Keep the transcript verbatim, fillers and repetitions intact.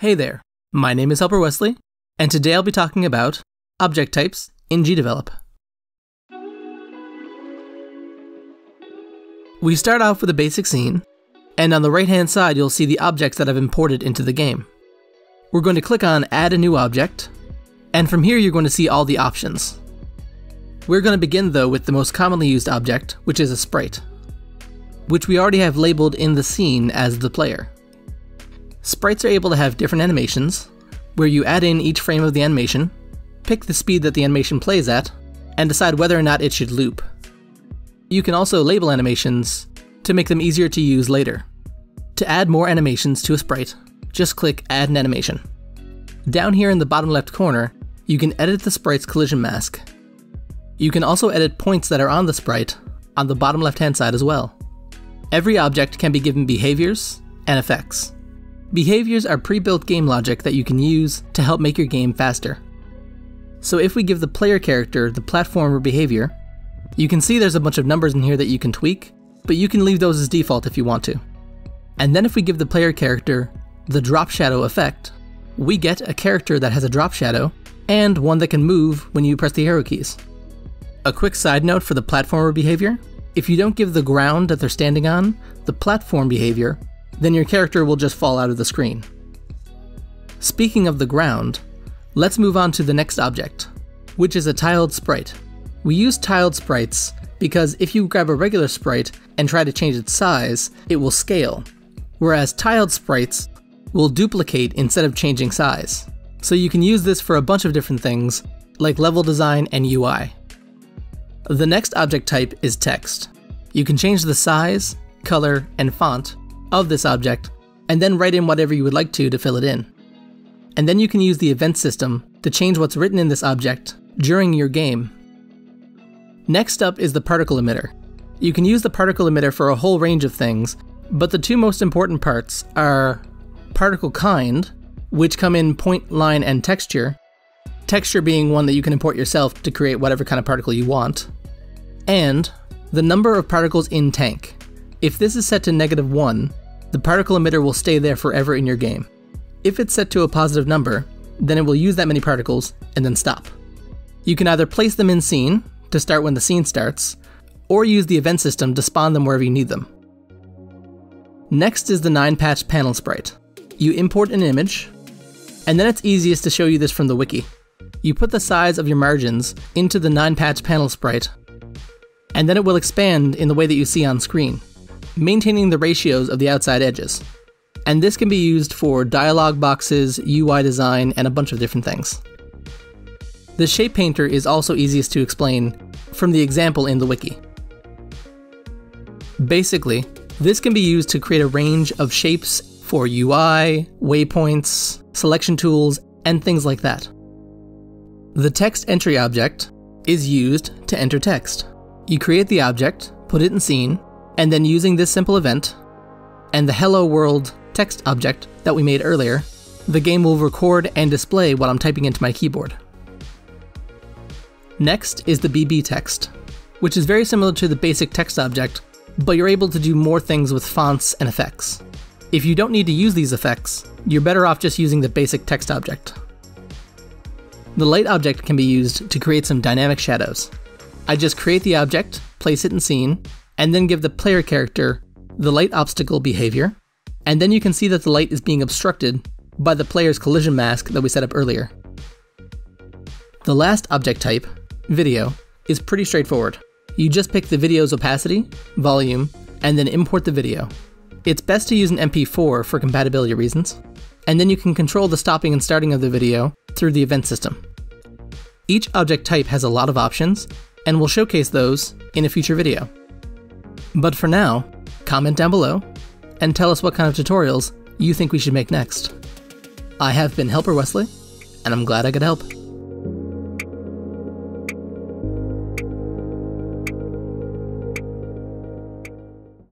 Hey there, my name is Helper Wesley, and today I'll be talking about object types in GDevelop. We start off with a basic scene, and on the right-hand side you'll see the objects that I've imported into the game. We're going to click on Add a New Object, and from here you're going to see all the options. We're going to begin though with the most commonly used object, which is a sprite, which we already have labeled in the scene as the player. Sprites are able to have different animations, where you add in each frame of the animation, pick the speed that the animation plays at, and decide whether or not it should loop. You can also label animations to make them easier to use later. To add more animations to a sprite, just click Add an Animation. Down here in the bottom left corner, you can edit the sprite's collision mask. You can also edit points that are on the sprite on the bottom left-hand side as well. Every object can be given behaviors and effects. Behaviors are pre-built game logic that you can use to help make your game faster. So if we give the player character the platformer behavior, you can see there's a bunch of numbers in here that you can tweak, but you can leave those as default if you want to. And then if we give the player character the drop shadow effect, we get a character that has a drop shadow and one that can move when you press the arrow keys. A quick side note for the platformer behavior, if you don't give the ground that they're standing on the platform behavior, then your character will just fall out of the screen. Speaking of the ground, let's move on to the next object, which is a tiled sprite. We use tiled sprites because if you grab a regular sprite and try to change its size, it will scale, whereas tiled sprites will duplicate instead of changing size. So you can use this for a bunch of different things, like level design and U I. The next object type is text. You can change the size, color, and font of this object, and then write in whatever you would like to to fill it in. And then you can use the event system to change what's written in this object during your game. Next up is the particle emitter. You can use the particle emitter for a whole range of things, but the two most important parts are particle kind, which come in point, line, and texture, texture being one that you can import yourself to create whatever kind of particle you want, and the number of particles in tank. If this is set to negative one, the particle emitter will stay there forever in your game. If it's set to a positive number, then it will use that many particles and then stop. You can either place them in scene to start when the scene starts, or use the event system to spawn them wherever you need them. Next is the nine patch panel sprite. You import an image, and then it's easiest to show you this from the wiki. You put the size of your margins into the nine patch panel sprite, and then it will expand in the way that you see on screen, maintaining the ratios of the outside edges. And this can be used for dialog boxes, U I design, and a bunch of different things. The shape painter is also easiest to explain from the example in the wiki. Basically, this can be used to create a range of shapes for U I, waypoints, selection tools, and things like that. The text entry object is used to enter text. You create the object, put it in scene, and then using this simple event and the hello world text object that we made earlier, the game will record and display what I'm typing into my keyboard. Next is the B B text, which is very similar to the basic text object, but you're able to do more things with fonts and effects. If you don't need to use these effects, you're better off just using the basic text object. The light object can be used to create some dynamic shadows. I just create the object, place it in scene, and then give the player character the light obstacle behavior, and then you can see that the light is being obstructed by the player's collision mask that we set up earlier. The last object type, video, is pretty straightforward. You just pick the video's opacity, volume, and then import the video. It's best to use an M P four for compatibility reasons, and then you can control the stopping and starting of the video through the event system. Each object type has a lot of options, and we'll showcase those in a future video. But for now, comment down below and tell us what kind of tutorials you think we should make next. I have been Helper Wesley, and I'm glad I could help.